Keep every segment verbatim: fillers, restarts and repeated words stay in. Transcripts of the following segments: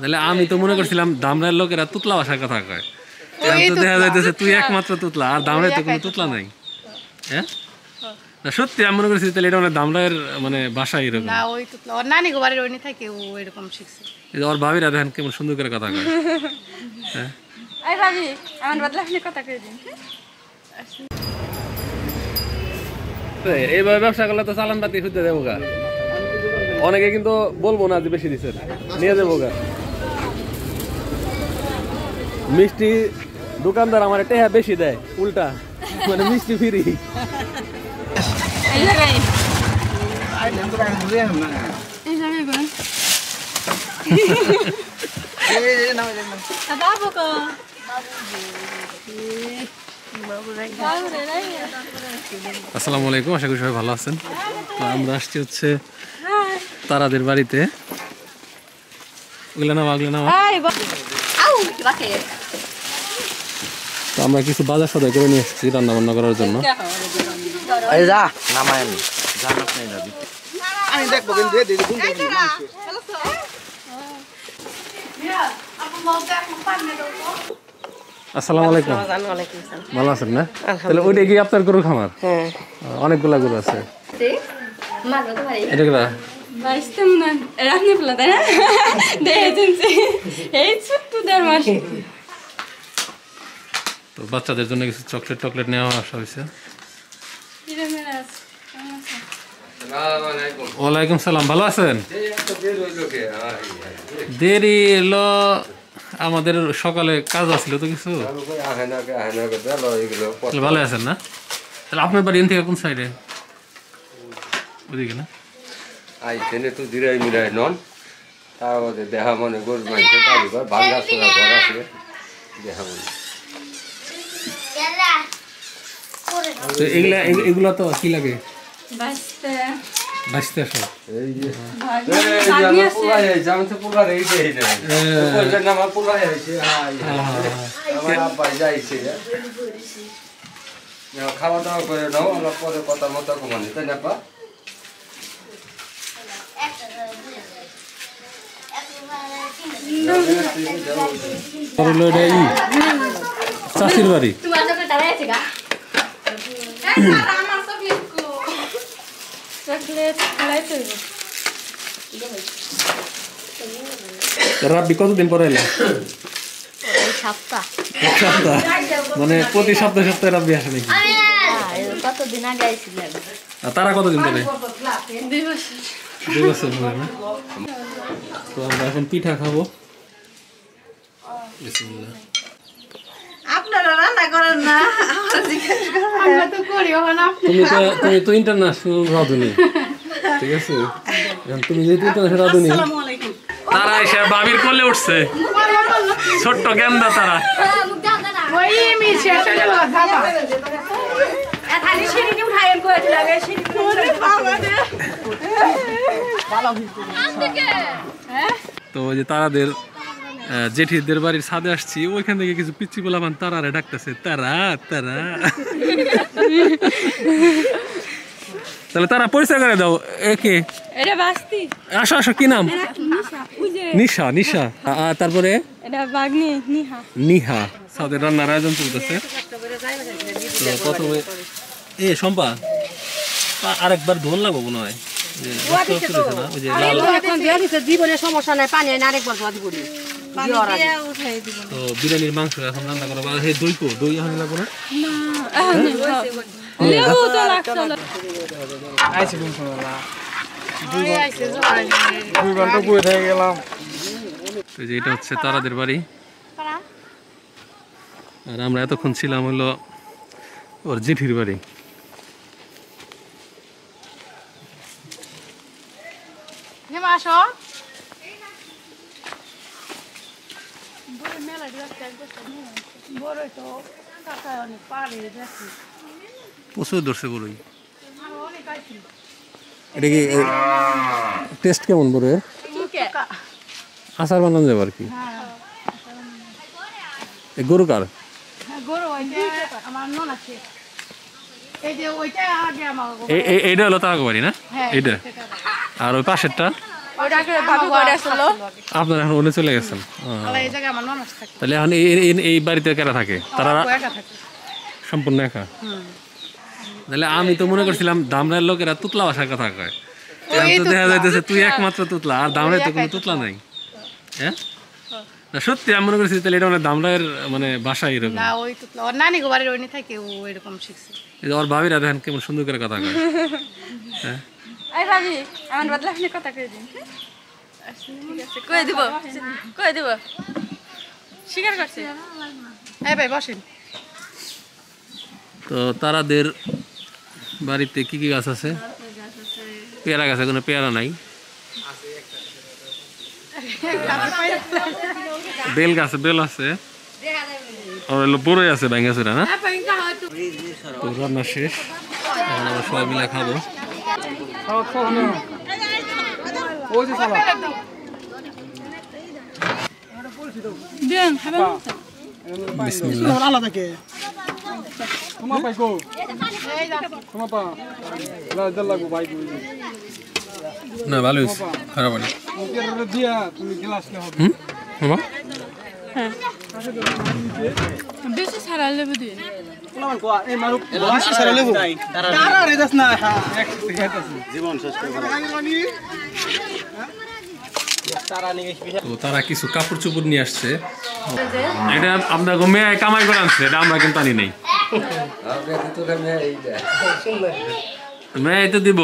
তাহলে আমি তো মনে করছিলাম দামরার লোকেরা তুতলা ভাষার কথা কয়, তো দেখা যাইতেছে তুই একমাত্র তুতলা, আর দামরায় তো কোনো তুতলা নাই। হ্যাঁ না সত্যি আমি মনে করছি তাহলে এটা মানে দামরায়ের মানে ভাষা এরকম না, ওই তুতলা ওর নানি গোবারে ওইনি থাকে, ও এরকম শিখছে। এই ওর ভাবিরা দেখেন কেমন সুন্দর করে কথা কয়। হ্যাঁ আই ভাবি আমার বদলা আপনি কথা কই দিন। এইভাবে ব্যবসা করলে তো চালান পাতি খুঁজতে দেবো গা, অনেকে কিন্তু বলবো না যে বেশি দিচ্ছে নিয়ে দেবো গা। মিষ্টি দোকানদার আমার টেহা বেশি দেয় উল্টা, মানে মিষ্টি ফ্রি। আসসালামু আলাইকুম, আশা করি সবাই ভালো আছেন। আমরা আসছি হচ্ছে তারাদের বাড়িতে। আমরা কিছু বাজার সদাই করে নিয়ে এসেছি রান্না বান্না করার জন্য। আসসালামু আলাইকুম। ভালো আছেন না? তাহলে ওইটা কি আপনার গরুর খামার? হ্যাঁ, অনেকগুলা গরু আছে। তো বাচ্চাদের জন্য কিছু চকলেট টকলেট নেওয়া আসা হয়েছে। ওয়ালাইকুম সালাম, ভালো আছেন? দেরি এলো, আমাদের সকালে কাজ আসছিল তো কিছু। ভালো আছেন না? তাহলে আপনার বাড়ি এখান থেকে কোন সাইডে? ওদিকে না? এগুলা তো কি লাগে? খাওয়া দাওয়া করে নাও, আমরা পরে কথা মতো কমানি, তাই না? চাষির বাড়ি রাব্বি কতদিন পরে এলে? মানে প্রতি সপ্তাহে সপ্তাহে রাব্বি আসে নাকি? কতদিন আগে আইছিল? তারা কতদিন পরে? দুই বছর। দুই বছর পরে না? তো আমরা এখন পিঠা খাবো। বিসমিল্লাহ। আপনারা রান্না করেন না? আমরা জিজ্ঞেস করি। আমরা তো করি, এখন আপনি তুমি তো তুমি তো ইন্টারন্যাশনাল রাঁধুনি, ঠিক আছে? এখন তুমি যেহেতু ইন্টারন্যাশনাল রাঁধুনি। আসসালামু আলাইকুম। তারা এসে বাবির কোলে উঠছে, ছোট্ট গেন্দা তারা। ওই মিছে চলে কথা তো যে তারাদের জেঠিদের বাড়ির ছাদে আসছি, ওইখান থেকে কিছু পিচ্ছি গোলাপান তারারে ডাকতেছে, তারা তারা। তাহলে তারা পরিচয় করে দাও একে। আসো আসো, কি নাম? নিশা। নিশা। তারপরে নিহা। ছাদের রান্নার আয়োজন চলতেছে। প্রথমে এ শম্পা আরেকবার ধোল লাগবো মনে হয়। বিরিয়ানির মাংস এখন রান্না করা, দই কো দই এখন লাগবো না। এটা হচ্ছে তারাদের বাড়ি। আর আমরা এতক্ষণ ছিলাম হলো ওর জেঠির বাড়ি। প্রচুর ধরছে বড়ই। এটা কি টেস্ট কেমন? বড়ই আচার বানানো যাবে আর কি। গরু কার? এটা হলো তারাগো বাড়ি না? এটা আর ওই পাশেরটা আপনারা এখন ওখানে চলে গেছেন, তাহলে এখন এই বাড়িতে কারা থাকে? তারা সম্পূর্ণ একা। তাহলে আমি তো মনে করছিলাম দামরার লোকেরা তুতলা বাসার কথা কয়, তো দেখা যাইতেছে তুই একমাত্র তুতলা, আর দামরায় তো কোনো তুতলা নাই। হ্যাঁ না সত্যি আমি মনে করছি তাহলে এটা মানে দামরায়ের মানে বাসা এরকম। ওর ভাবিরা দেখেন কেমন সুন্দর করে কথা কয়। হ্যাঁ তো তারাদের বাড়িতে কি কি গাছ আছে? পেয়ারা গাছে কোনো পেয়ারা নাই, বেল গাছে বেল আছে, বড়ই আছে, ব্যাঙ্গা চুরা না। রান্না শেষ, আমরা সবাই মিলে খাবো। তারা কিছু কাপড় চোপড় নিয়ে আসছে, এটা আপনার মেয়ে কামাই করে আনছে, এটা আমরা কিন্তু আনি নাই। মেয়ে তো দিব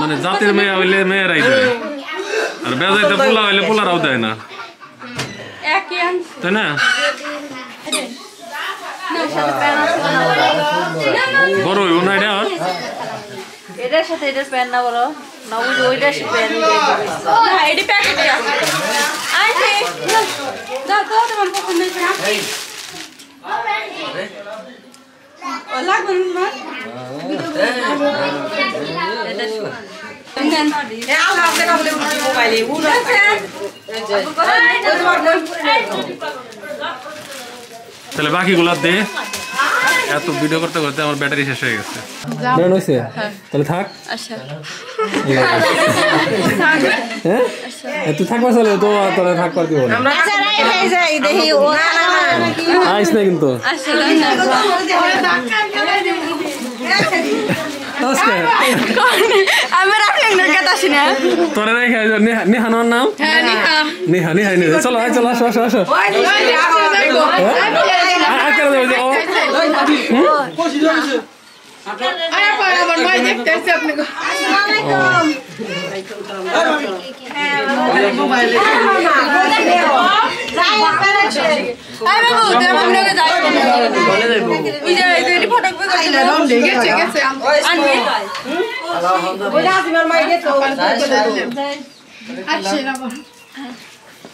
মানে জাতের মেয়ে হইলে মেয়েরাই দেয়, আর বেজাইতে পোলা হইলে পোলারাও দেয় না, তাই না? বড় হইব না এটা, এটার সাথে এটার প্যান্ট না বলো না, ওইটার প্যান্ট তাহলে বাকি গুলা দে। এত ভিডিও করতে করতে আমার ব্যাটারি শেষ হয়ে গেছে। ব্যান হইছে তাহলে থাক। আচ্ছা হ্যাঁ এত থাকবা চলে তো তোরা থাক করতে বল। আমরা যাই যাই দেখি ও না না আইস না কিন্তু। আচ্ছা না নমস্কার আমি রাখলাম না কথা শুনে তোরা রাখি নেহানোর নাম। হ্যাঁ নেহা নেহা নেহা নেহা চলো আয় চলো আসো আসো আসো আচ্ছা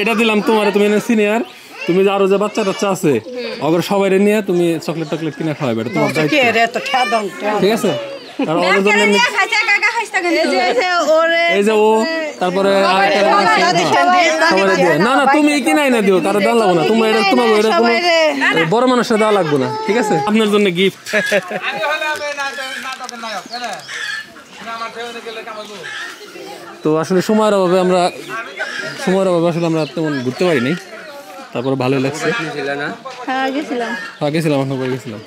এটা দিলাম তোমার, তুমি সিনিয়র, তুমি আরো যে বাচ্চা টাচ্চা আছে অগর সবাই নিয়ে তুমি চকলেট টকলেট কিনে খাওয়াবে, তোমার ঠিক আছে। তারপরে না না তুমি কিনে না দিও, তারা দেওয়া লাগবো না, তোমার এটা তোমার বড় মানুষরা দেওয়া লাগবো না, ঠিক আছে? আপনার জন্য গিফট। তো আসলে সময়ের অভাবে আমরা সময়ের অভাবে আসলে আমরা তেমন ঘুরতে পারিনি, তারপরে ভালো লাগছে। হ্যাঁ গেছিলাম, হ্যাঁ গেছিলাম, আমরা বাই গেছিলাম।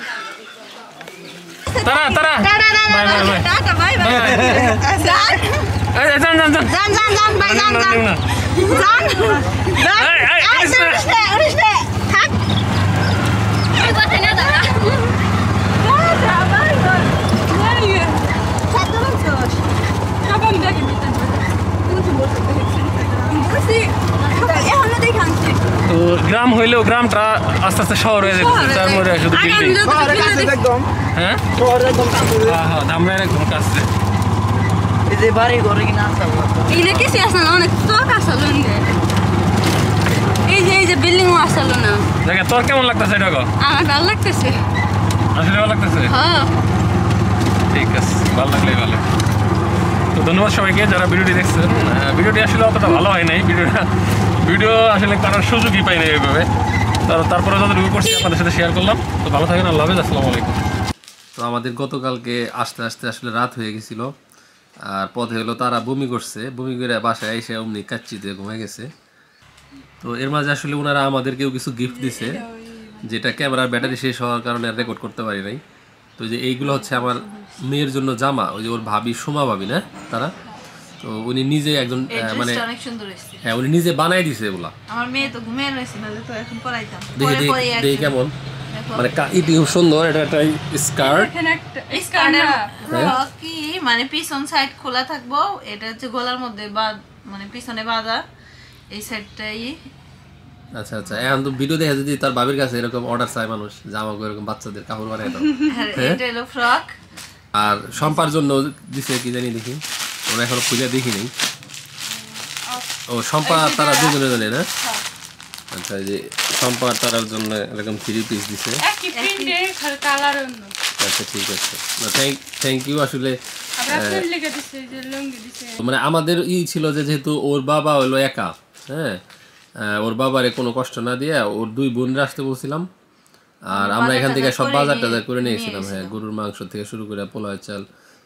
তারা তারা tata bye bye tata bye bye. Zan zan zan. Zan zan zan bay zan zan. Zan. Zan. Ay ay. Işte işte. Hak. Ne var ne da? Ne da var var. Ne yiyor? Çatırım koş. Tamam bir dakika. Bunu bir bozuk hepsini. Burası. Ya hamle dekan ki. O gram holo gram tra asta asta şahor öyle. Tam oraya şu bildiğin. Şahor kastı dekdom. He? Şahor dekdom kastı. Ha ha damlayla dekdom kastı. Bize bari original salon. İle kesi aslında ona toka salon de. İyi iyi building var salona. Laga torka mı lagta se dogo? Aa bal lagta se. Asli bal lagta se. Ha. Theek as bal lagle bal. তো ধন্যবাদ সবাইকে যারা ভিডিওটি দেখছেন। ভিডিওটি আসলে অতটা ভালো হয় নাই ভিডিওটা। ভিডিও আসলে কারণ সুযোগই পাই না এইভাবে। তারপরে যত রিভিউ করছি আপনাদের সাথে শেয়ার করলাম। তো ভালো থাকেন আল্লাহ হাফেজ আসসালামু আলাইকুম। তো আমাদের গতকালকে আস্তে আস্তে আসলে রাত হয়ে গিয়েছিল। আর পথে হলো তারা বমি করছে, বমি করে বাসায় এসে অমনি কাচ্চিতে ঘুমে গেছে। তো এর মাঝে আসলে ওনারা আমাদেরকেও কিছু গিফট দিছে, যেটা ক্যামেরার ব্যাটারি শেষ হওয়ার কারণে রেকর্ড করতে পারি নাই। তো যে এইগুলো হচ্ছে আমার মেয়ের জন্য জামা, ওই যে ওর ভাবি সোমা ভাবি না তারা, তো উনি নিজে একজন মানে হ্যাঁ উনি নিজে বানাই দিছে এগুলা। আমার মেয়ে তো ঘুমিয়ে রয়েছে না, তো এখন পরাইতাম দেখি কেমন মানে কাইটি খুব সুন্দর। এটা একটা স্কার্ট, স্কার্ট কি মানে পিছন সাইড খোলা থাকবো, এটা হচ্ছে গলার মধ্যে বা মানে পিছনে বাঁধা এই সাইডটাই। আচ্ছা আচ্ছা, এখন তো ভিডিও দেখে যদি তার বাবার কাছে এরকম অর্ডার চাই মানুষ জামা গো এরকম বাচ্চাদের কাপড় বানায় দাও। এটা হলো ফ্রক। আর সম্পার জন্য দিছে কি জানি দেখি, ওরা এখনো খুঁজে দেখি নাই। ও সম্পা তারা দুজনে জানে না। আচ্ছা এই যে সম্পা তারার জন্য এরকম থ্রি পিস দিছে, একই প্রিন্টে খালি কালার অন্য। আচ্ছা ঠিক আছে, না থ্যাঙ্ক থ্যাঙ্ক ইউ। আসলে আপনাদের লেগে দিছে যে লঙ্গি দিছে, মানে আমাদের ই ছিল যে যেহেতু ওর বাবা হলো একা, হ্যাঁ ওর বাবারে কোনো কষ্ট না দিয়ে ওর দুই বোন রাখতে বলছিলাম। আর আমরা এখান থেকে সব বাজার টাজার করে নিয়েছিলাম, হ্যাঁ গরুর মাংস থেকে শুরু করে পোলাও চাল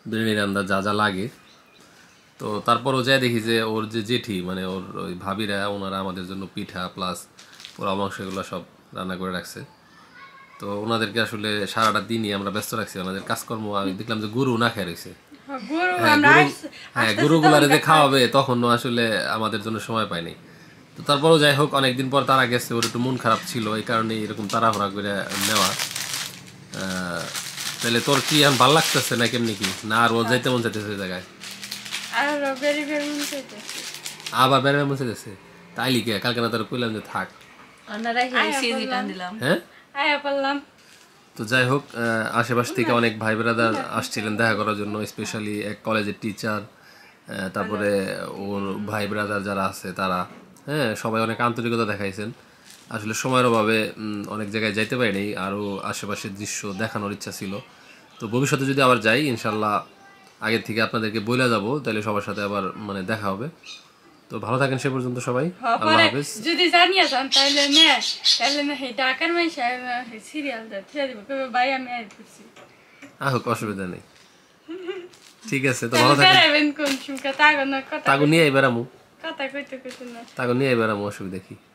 বিরিয়ানি রান্না যা যা লাগে। তো তারপরও যাই দেখি যে ওর যে জেঠি মানে ওর ওই ভাবিরা ওনারা আমাদের জন্য পিঠা প্লাস পোলাও মাংস এগুলো সব রান্না করে রাখছে। তো ওনাদেরকে আসলে সারাটা দিনই আমরা ব্যস্ত রাখছি, ওনাদের কাজকর্ম। আমি দেখলাম যে গরু না খেয়ে রয়েছে, হ্যাঁ গরুগুলারে যে খাওয়াবে তখনও আসলে আমাদের জন্য সময় পায়নি। তো তারপরেও যাই হোক অনেকদিন পর তারা গেছে, ওর একটু মন খারাপ ছিল, এই কারণে এরকম তাড়াহুড়া করে নেওয়া। তাহলে তোর কি এখন ভালো লাগতেছে না কেমনি কি না? আর ও যাইতে মন চাইতেছে ওই জায়গায়, আবার বেড়ে মন চাইতেছে তাইলি কে কালকে না তারা কইলাম যে থাক। হ্যাঁ তো যাই হোক আশেপাশ থেকে অনেক ভাই বোনেরা আসছিলেন দেখা করার জন্য, স্পেশালি এক কলেজের টিচার, তারপরে ওর ভাই ব্রাদার যারা আছে তারা, হ্যাঁ সবাই অনেক আন্তরিকতা দেখাইছেন। আসলে সময়ের অভাবে অনেক জায়গায় যাইতে পারিনি, আরও আশেপাশের দৃশ্য দেখানোর ইচ্ছা ছিল। তো ভবিষ্যতে যদি আবার যাই ইনশাল্লাহ আগের থেকে আপনাদেরকে বলে যাব, তাহলে সবার সাথে আবার মানে দেখা হবে। তো ভালো থাকেন সে পর্যন্ত সবাই, আল্লাহ হাফেজ। যদি জানিয়ে যান তাহলে না তাহলে না হে ডাকার মাই সাহেব সিরিয়াল দা ঠিক আছে কবে ভাই আমি আসছি। আহ অসুবিধা নেই, ঠিক আছে। তো ভালো থাকেন, তাগো নিয়ে আইবারামু কথা কইতে কইতে না, তাগো নিয়ে আইবারামু অসুবিধা কি।